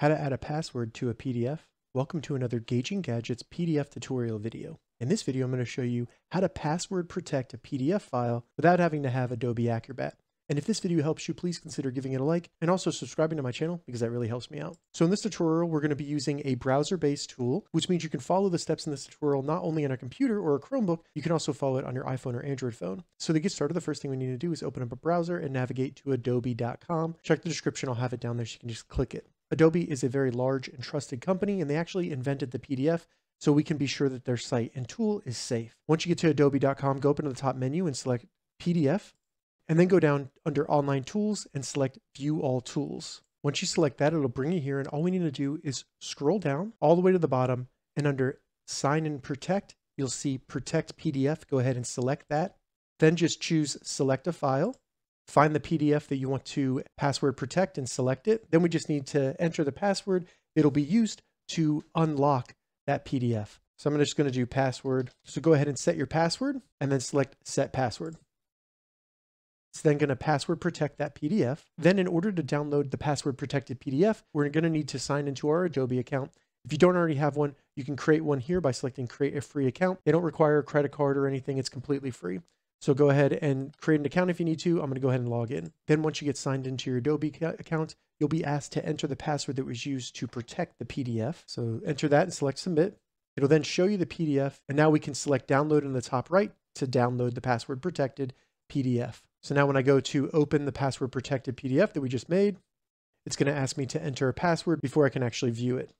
How to add a password to a PDF. Welcome to another Gauging Gadgets PDF tutorial video. In this video, I'm going to show you how to password protect a PDF file without having to have Adobe Acrobat. And if this video helps you, please consider giving it a like and also subscribing to my channel because that really helps me out. So in this tutorial, we're going to be using a browser-based tool, which means you can follow the steps in this tutorial not only on a computer or a Chromebook, you can also follow it on your iPhone or Android phone. So to get started, the first thing we need to do is open up a browser and navigate to adobe.com. Check the description, I'll have it down there so you can just click it. Adobe is a very large and trusted company, and they actually invented the PDF, so we can be sure that their site and tool is safe. Once you get to adobe.com, go open to the top menu and select PDF, and then go down under Online Tools and select View All Tools. Once you select that, it'll bring you here, and all we need to do is scroll down all the way to the bottom, and under Sign and Protect, you'll see Protect PDF. Go ahead and select that. Then just choose Select a File. Find the PDF that you want to password protect and select it. Then we just need to enter the password that'll be used to unlock that PDF. So I'm just going to do password. So go ahead and set your password and then select set password. It's then going to password protect that PDF. Then in order to download the password protected PDF, we're going to need to sign into our Adobe account. If you don't already have one, you can create one here by selecting create a free account. They don't require a credit card or anything. It's completely free. So go ahead and create an account if you need to. I'm going to go ahead and log in. Then once you get signed into your Adobe account, you'll be asked to enter the password that was used to protect the PDF. So enter that and select submit. It'll then show you the PDF. And now we can select download in the top right to download the password protected PDF. So now when I go to open the password protected PDF that we just made, it's going to ask me to enter a password before I can actually view it.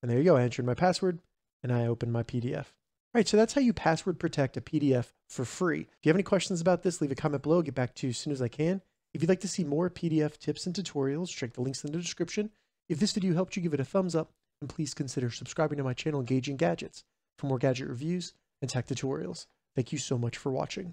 And there you go. I entered my password and I opened my PDF. All right, so that's how you password protect a PDF for free. If you have any questions about this, leave a comment below. I'll get back to you as soon as I can. If you'd like to see more PDF tips and tutorials, check the links in the description. If this video helped you, give it a thumbs up, and please consider subscribing to my channel, Gauging Gadgets, for more gadget reviews and tech tutorials. Thank you so much for watching.